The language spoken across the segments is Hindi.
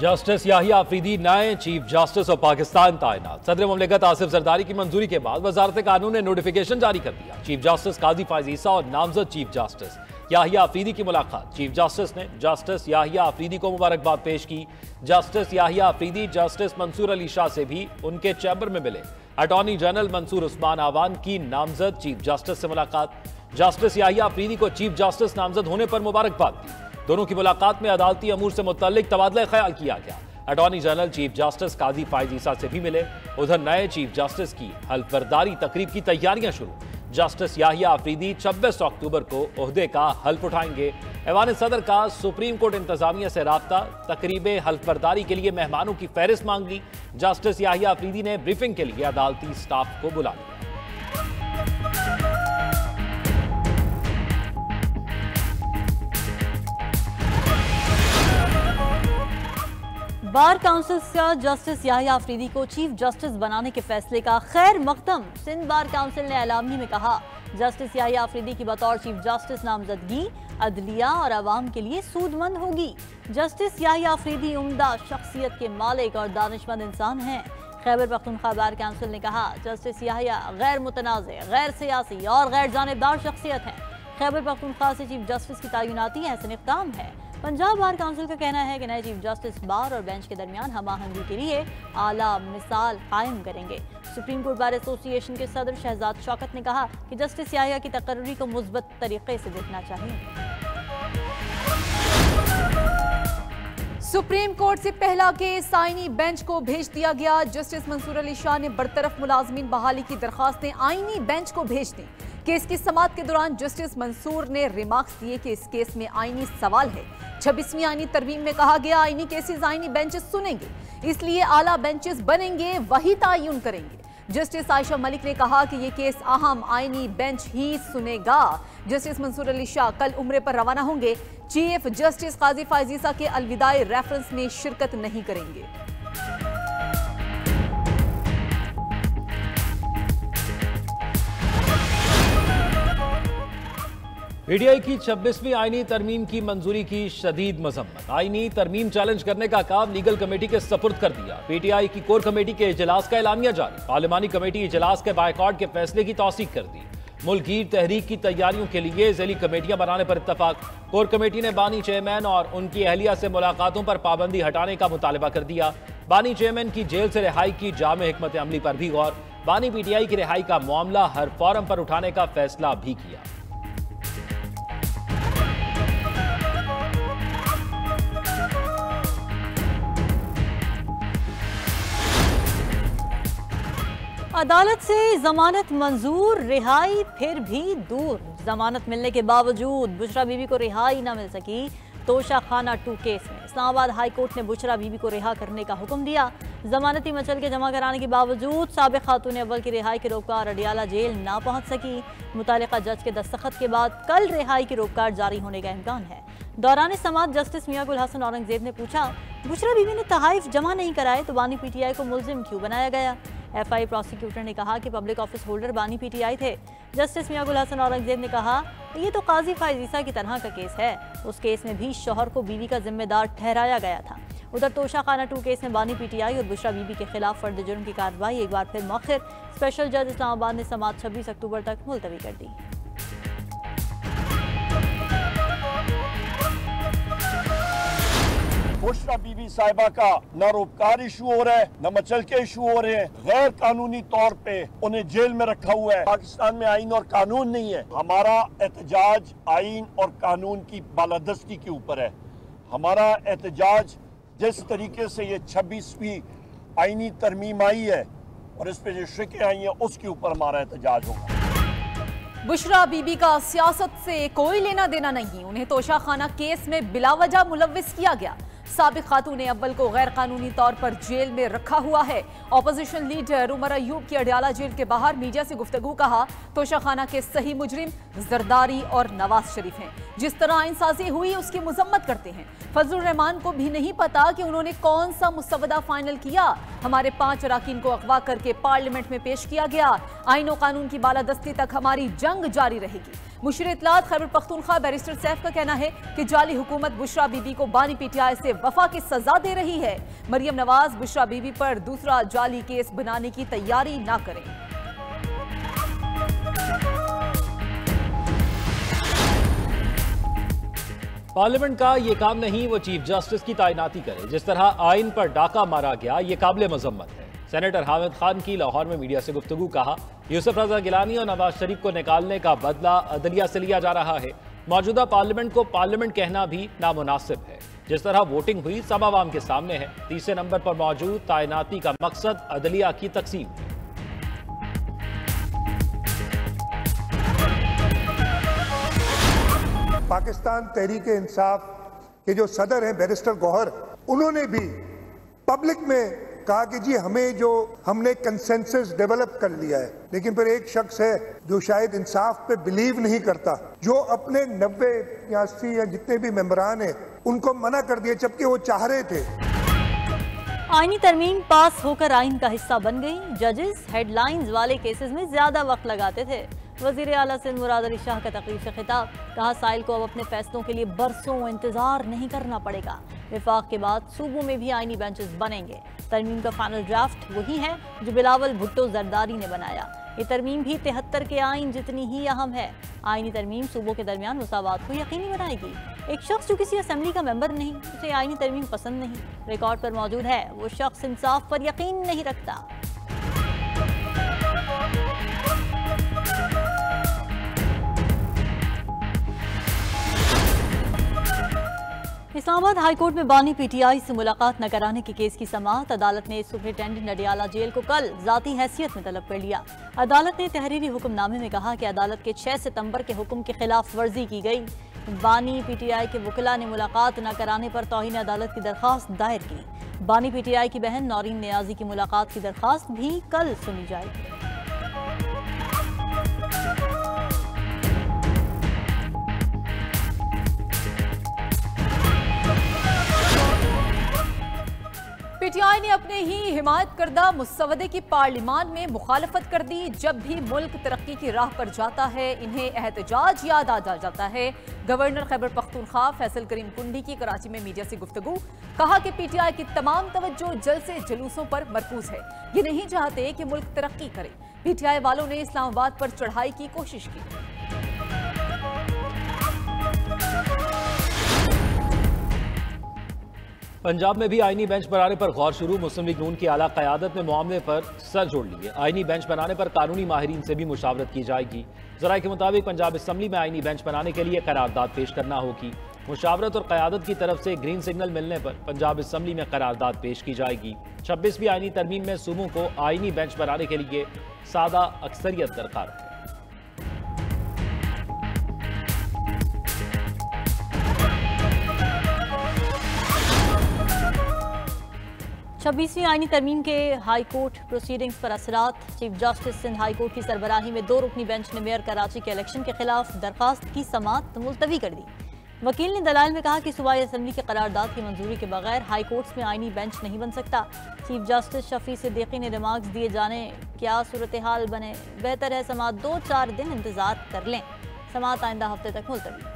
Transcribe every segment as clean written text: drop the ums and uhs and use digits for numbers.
जस्टिस याहिया अफरीदी नए चीफ जस्टिस ऑफ पाकिस्तान तैनात। सदर ममलिकत आसिफ जरदारी की मंजूरी के बाद वजारत कानून ने नोटिफिकेशन जारी कर दिया। चीफ जस्टिस काजी फाइज ईसा और नामजद चीफ जस्टिस याहिया अफरीदी की मुलाकात। चीफ जस्टिस ने जस्टिस याहिया अफरीदी को मुबारकबाद पेश की। जस्टिस याहिया अफरीदी जस्टिस मंसूर अली शाह से भी उनके चैम्बर में मिले। अटॉर्नी जनरल मंसूर उस्मान आवान की नामजद चीफ जस्टिस से मुलाकात। जस्टिस याहिया अफरीदी को चीफ जस्टिस नामजद होने पर मुबारकबाद दी। दोनों की मुलाकात में अदालती अमूर से मुतल्लिक तबादला ख्याल किया गया। Attorney general chief justice Qazi Faez Isa से भी मिले। उधर नए चीफ जस्टिस की हल्फबर्दारी तकरीब की तैयारियां शुरू। जस्टिस याहिया अफरीदी 26 अक्टूबर को ओहदे का हल्फ उठाएंगे। ऐवान सदर का सुप्रीम कोर्ट इंतजामिया से राब्ता। तकरीब हल्फबर्दारी के लिए मेहमानों की फहरिस्त मांग ली। जस्टिस याहिया अफरीदी ने ब्रीफिंग के लिए अदालती स्टाफ को बुला लिया। बार काउंसिल से जस्टिस याहिया अफरीदी को चीफ जस्टिस बनाने के फैसले का खैर मकदम। सिंध बार काउंसिल ने एलामी में कहा, जस्टिस याहिया अफरीदी की बतौर चीफ जस्टिस नामजदगी अदलिया और आवाम के लिए सूदमंद होगी। जस्टिस याहिया अफरीदी उम्दा शख्सियत के मालिक और दानिशमंद इंसान हैं। खैबर पख्तूनख्वा बार काउंसिल ने कहा, जस्टिस याहिया गैर मुतनाज़, गैर सियासी और गैर जानेबदार शख्सियत हैं। खैबर पख्तूनख्वा से चीफ जस्टिस की तैनाती ऐसा इक़दाम है। पंजाब बार काउंसिल का कहना है कि नए चीफ जस्टिस बार और बेंच के दरमियान हमाहंगी के लिए आला मिसाल कायम करेंगे। सुप्रीम कोर्ट बार एसोसिएशन के सदर शहजाद शौकत ने कहा कि जस्टिस याहिया की तकर्री को मुस्बत तरीके से देखना चाहिए। सुप्रीम कोर्ट से पहला केस आईनी बेंच को भेज दिया गया। जस्टिस मंसूर अली शाह ने बरतरफ मुलाजमीन बहाली की दरखास्तें आईनी बेंच को भेज दी। केस की समाअत के दौरान जस्टिस मंसूर ने रिमार्क्स दिए कि इस केस में आईनी सवाल है। 26वीं आईनी तरमीम में कहा गया, आईनी केसेस आईनी बेंचेस सुनेंगे, इसलिए आला बेंचेस बनेंगे, वही तयन करेंगे। जस्टिस आयशा मलिक ने कहा कि ये केस अहम आईनी बेंच ही सुनेगा। जस्टिस मंसूर अली शाह कल उम्रे पर रवाना होंगे। चीफ जस्टिस काजी फाइज ईसा के अलविदाई रेफरेंस में शिरकत नहीं करेंगे। पीटीआई की 26वीं आईनी तरमीम की मंजूरी की शदीद मजम्मत। आईनी तरमीम चैलेंज करने का काम लीगल कमेटी के सपुर्द कर दिया। पीटीआई की कोर कमेटी के इजलास का एलामिया जारी। पार्लिमानी कमेटी इजलास के बायकॉट के फैसले की तौसीक कर दी। मुल्कगीर तहरीक की तैयारियों के लिए जिली कमेटियां बनाने पर इतफाक। कोर कमेटी ने बानी चेयरमैन और उनकी अहलिया से मुलाकातों पर पाबंदी हटाने का मुतालबा कर दिया। बानी चेयरमैन की जेल से रिहाई की जामे हिकमत अमली पर भी गौर। बानी पीटीआई की रिहाई का मामला हर फॉरम पर उठाने का फैसला भी किया। अदालत से जमानत मंजूर, रिहाई फिर भी दूर। जमानत मिलने के बावजूद बुशरा बीबी को रिहाई न मिल सकी। तोशाखाना 2 केस में इस्लामाबाद हाई कोर्ट ने बुशरा बीबी को रिहा करने का हुक्म दिया। जमानती मचल के जमा कराने के बावजूद साबिक़ खातून अव्वल की रिहाई की रोककार अडियाला जेल ना पहुंच सकी। मुतालिका जज के दस्तखत के बाद कल रिहाई की रोककार जारी होने का इम्कान है। दौरान समात जस्टिस मियां गुल हसन औरंगजेब ने पूछा, बुशरा बीबी ने तहाइफ जमा नहीं कराए तो बानी पीटीआई को मुलजिम क्यों बनाया गया? एफआई प्रोसिक्यूटर ने कहा कि पब्लिक ऑफिस होल्डर बानी पीटीआई थे। जस्टिस मियां गुल हसन औरंगजेब ने कहा, ये तो काजी फाइज ईसा की तरह का केस है। उस केस में भी शोहर को बीवी का जिम्मेदार ठहराया गया था। उधर तोशाखाना 2 केस में बानी पीटीआई और बुशरा बीबी के खिलाफ फर्द जुर्म की कार्रवाई एक बार फिर मौखिर। स्पेशल जज इस्लामाबाद ने समाअत 26 अक्टूबर तक मुलतवी कर दी। बुशरा बीबी साहिबा का न रोपकार इशू हो रहा है, न मचल के इशू हो रहे हैं। गैर कानूनी तौर पे उन्हें जेल में रखा हुआ है। पाकिस्तान में आईन और कानून नहीं है। हमारा एहतजाज आईन और कानून की बालादस्ती के ऊपर है। हमारा एहतजाज जिस तरीके से ये 26वीं आईनी तरमीम आई है और इस पे जो शिकें आई हैं उसके ऊपर हमारा एहतजाज होगा। बुशरा बीबी का सियासत से कोई लेना देना नहीं। उन्हें तोशाखाना केस में बिलावजह मुलव्विस किया गया। साबिक खातून अव्वल को गैर कानूनी तौर पर जेल में रखा हुआ है। अपोजिशन लीडर उमर अयूब की अडियाला जेल के बाहर मीडिया से गुफ्तगू। कहा, तोशाखाना के सही मुजरिम जरदारी और नवाज शरीफ हैं। जिस तरह आइन साजी हुई उसकी मजम्मत करते हैं। फजल रहमान को भी नहीं पता कि उन्होंने कौन सा मुसवदा फाइनल किया। हमारे 5 अरकान को अगवा करके पार्लियामेंट में पेश किया गया। आइन और कानून की बालादस्ती तक हमारी जंग जारी रहेगी। मुशीर इतलात खैबर पख्तूनख्वा बैरिस्टर सैफ का कहना है कि जाली हुकूमत बुशरा बीबी को बानी पीटीआई से वफा की सजा दे रही है। मरियम नवाज बुशरा बीबी पर दूसरा जाली केस बनाने की तैयारी ना करें। पार्लियामेंट का ये काम नहीं, वो चीफ जस्टिस की तैनाती करे। जिस तरह आइन पर डाका मारा गया ये काबिल मजम्मत है। सेनेटर हामिद खान की लाहौर में मीडिया से गुफ्तगू, कहा यूसुफ रजा गिलानी और नवाज शरीफ को निकालने का बदला अदलिया से लिया जा रहा है। मौजूदा पार्लियामेंट को पार्लियामेंट कहना भी नामुनासिब है। जिस तरह वोटिंग हुई सब आवाम के सामने है। तीसरे नंबर पर मौजूद तैनाती का मकसद अदलिया की तकसीम है। पाकिस्तान तहरीक इंसाफ के जो सदर हैं बैरिस्टर गौहर, उन्होंने भी पब्लिक में कहा कि जी हमें जो हमने कंसेंसस डेवलप कर लिया है, लेकिन फिर एक शख्स है जो शायद इंसाफ पे बिलीव नहीं करता, जो अपने 90-85 या जितने भी मेंबरान हैं उनको मना कर दिया जबकि वो चाह रहे थे। आईनी तरमीम पास होकर आईन का हिस्सा बन गई। जजेस हेडलाइंस वाले केसेस में ज्यादा वक्त लगाते थे। वजीर आला सिंध मुराद अली शाह का तकरीब से खिताब, कहा साइल को अब अपने फैसलों के लिए बरसों इंतजार नहीं करना पड़ेगा। विफाक के बाद सूबों में भी आईनी बेंचेस बनेंगे। तरमीम का फाइनल ड्राफ्ट वही है जो बिलावल भुट्टो जरदारी ने बनाया। ये तरमीम भी 73 के आइन जितनी ही अहम है। आइनी तरमीम सूबों के दरमियान मुसावात को यकीनी बनाएगी। एक शख्स जो किसी असम्बली का मेंबर नहीं, उसे आइनी तरमीम पसंद नहीं। रिकॉर्ड पर मौजूद है वो शख्स इंसाफ पर यकीन नहीं रखता। इस्लामाबाद हाईकोर्ट में बानी पीटीआई से मुलाकात न कराने के केस की समाअत, अदालत ने सुप्रिटेंडेंट नडियाला जेल को कल जाती हैसियत में तलब कर लिया। अदालत ने तहरीरी हुक्मनामे में कहा कि अदालत के 6 सितंबर के हुक्म के खिलाफ वर्जी की गई। बानी पीटीआई के वकील ने मुलाकात न कराने पर तौहीन अदालत की दरख्वास्त दायर की। बानी पीटीआई की बहन नौरीन नियाजी की मुलाकात की दरख्वास्त भी कल सुनी जाएगी। पीटीआई ने अपने ही हिमायत करदा मुसवदे की पार्लियामान में मुखालफत कर दी। जब भी मुल्क तरक्की की राह पर जाता है इन्हें एहतजाज याद आ जाता है। गवर्नर खैबर पख्तूनख्वा फैसल करीम कुंडी की कराची में मीडिया से गुफ्तगू, कहा कि पीटीआई की तमाम तवज्जो जलसे जुलूसों पर मरकूज है। ये नहीं चाहते कि मुल्क तरक्की करे। पीटीआई वालों ने इस्लामाबाद पर चढ़ाई की कोशिश की। पंजाब में भी आईनी बेंच बनाने पर गौर शुरू। मुस्लिम लीग नून की आला क़यादत ने मामले पर सर जोड़ लिए। आईनी बेंच बनाने पर कानूनी माहिरीन से भी मुशावरत की जाएगी। जराए के मुताबिक पंजाब असम्बली में आईनी बेंच बनाने के लिए करारदाद पेश करना होगी। मुशावरत और क़यादत की तरफ से ग्रीन सिग्नल मिलने पर पंजाब असम्बली में करारदाद पेश की जाएगी। 26वीं आईनी तरमीम में सूबों को आईनी बेंच बनाने के लिए सादा अक्सरियत दरकार है। छब्बीसवीं आइनी तरमीम के हाई कोर्ट प्रोसीडिंग्स पर असरात। Chief justice Sindh high court की सरबराही में 2 रुकनी बेंच ने मेयर कराची के इलेक्शन के खिलाफ दरख्वास्त की समाअत मुलतवी कर दी। वकील ने दलाल में कहा कि सूबाई असम्बली के करारदाद की मंजूरी के बगैर हाई कोर्ट्स में आइनी बेंच नहीं बन सकता। चीफ जस्टिस शफी सिद्दीकी ने रिमार्क्स दिए, जाने क्या सूरत हाल बने, बेहतर है समाअत 2-4 दिन इंतजार कर लें। समाअत आइंदा हफ्ते तक मुलतवी।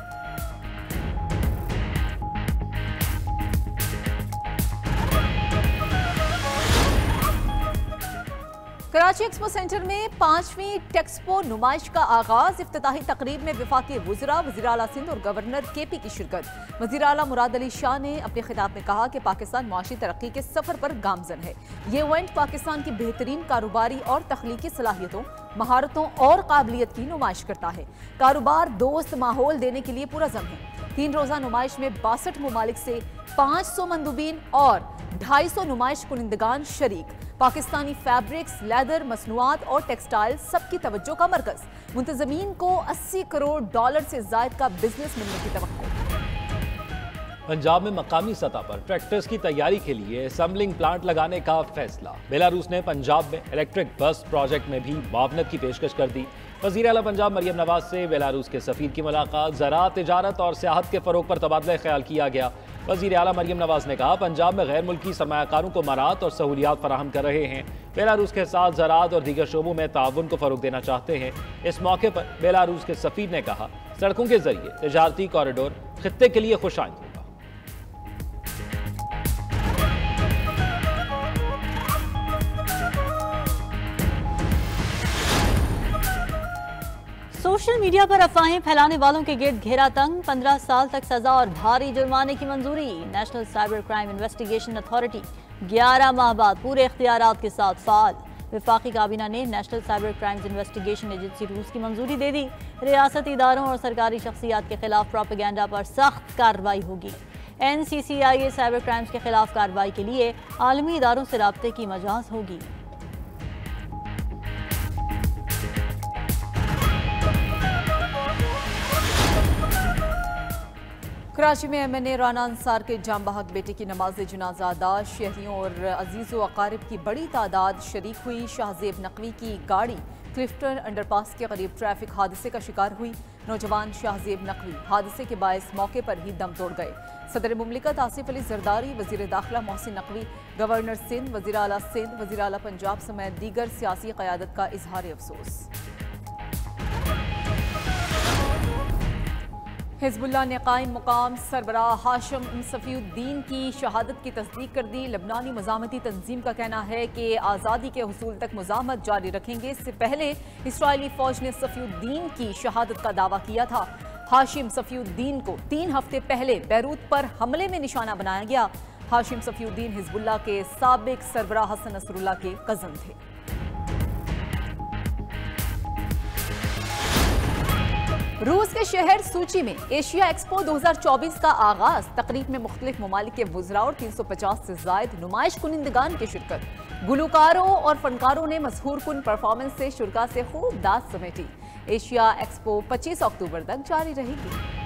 कराची एक्सपो सेंटर में 5वीं टेक्सपो नुमाइश का आगाज। इफ्तिताही तकरीब में वफाकी वज़रा, वज़ीर आला सिंध और गवर्नर केपी की शिरकत। वज़ीर आला मुराद अली शाह ने अपने खिताब में कहा कि पाकिस्तान मुआशी तरक्की के सफर पर गामजन है। ये इवेंट पाकिस्तान की बेहतरीन कारोबारी और तख्लीकी सलाहियतों, महारतों और काबिलियत की नुमाइश करता है। कारोबार दोस्त माहौल देने के लिए पुरज़म है। 3 रोज़ा नुमाइश में 62 ममालिक से 500 मंदूबीन और 250 नुमाइश कुनिंदगान शरीक। पाकिस्तानी फैब्रिक्स, लेदर मसनूआत और टेक्सटाइल सबकी तवज्जो का मरकज। मुंतजमीन को $80 करोड़ से ज़ायद का बिजनेस मिलने की तवक्को। पंजाब में मकामी सतह पर ट्रैक्टर्स की तैयारी के लिए असेंबलिंग प्लांट लगाने का फैसला। बेलारूस ने पंजाब में इलेक्ट्रिक बस प्रोजेक्ट में भी मुआवनत की पेशकश कर दी। वज़ीर आला पंजाब मरियम नवाज से बेलारूस के सफीर की मुलाकात। ज़राअत, तिजारत और सियाहत के फरोग पर तबादला ख्याल किया गया। वज़ीर आला मरियम नवाज ने कहा पंजाब में गैर मुल्की सरमायाकारों को मराहत और सहूलियात फराहम कर रहे हैं। बेलारूस के साथ ज़राअत और दीगर शोबों में ताउन को फ़रोग देना चाहते हैं। इस मौके पर बेलारूस के सफ़ीर ने कहा, सड़कों के जरिए तजारती कॉरिडोर खित्ते के लिए खुश आएंगे। सोशल मीडिया पर अफवाहें फैलाने वालों के गिर्द घेरा तंग, 15 साल तक सजा और भारी जुर्माने की मंजूरी। National cyber crime investigation authority 11 माह बाद पूरे इख्तियारात के साथ फाल। वफाकी काबीना ने national cyber crimes investigation agency रूस की मंजूरी दे दी। रियासती इदारों और सरकारी शख्सियात के खिलाफ प्रोपेगेंडा पर सख्त कार्रवाई होगी। NCCI साइबर क्राइम्स के खिलाफ कार्रवाई के लिए आलमी इदारों से राब्ते की मजाज होगी। कराची में MNA राना अंसार के जाम बहक बेटे की नमाज जनाजा अदा, शहरियों और अजीज़ व अकारिब की बड़ी तादाद शरीक हुई। शाहजेब नकवी की गाड़ी क्लिफ्टन अंडरपास के करीब ट्रैफिक हादसे का शिकार हुई। नौजवान शाहजेब नकवी हादसे के बायस मौके पर ही दम तोड़ गए। सदर मुमलिकत आसिफ अली जरदारी, वजीर दाखिला मोहसिन नकवी, गवर्नर सिंध, वजीर आला सिंध, वजीर आला पंजाब समेत दीगर सियासी क़यादत का इजहार अफसोस। हिजबुल्लाह ने कायम मुकाम सरबराह हाशिम सफ़ीउद्दीन की शहादत की तस्दीक कर दी। लबनानी मज़ामती तंजीम का कहना है कि आज़ादी के हसूल तक मज़ामत जारी रखेंगे। इससे पहले इसराइली फ़ौज ने सफ़ीउद्दीन की शहादत का दावा किया था। हाशिम सफ़ीउद्दीन को 3 हफ्ते पहले बैरूत पर हमले में निशाना बनाया गया। हाशिम सफ़ीउद्दीन हिजबुल्लाह के साबिक सरबराह हसन नसरुल्लाह के कज़न थे। रूस के शहर सूची में एशिया एक्सपो 2024 का आगाज, तकरीब में मुख्तलिफ ममालिक के वुज़रा और 350 से जायद नुमाइश कुनिंदगान की शिरकत। गुलकारों और फनकारों ने मशहूर कुन परफॉर्मेंस से शुरा से खूब दाद समेटी। एशिया एक्सपो 25 अक्टूबर तक जारी रहेगी।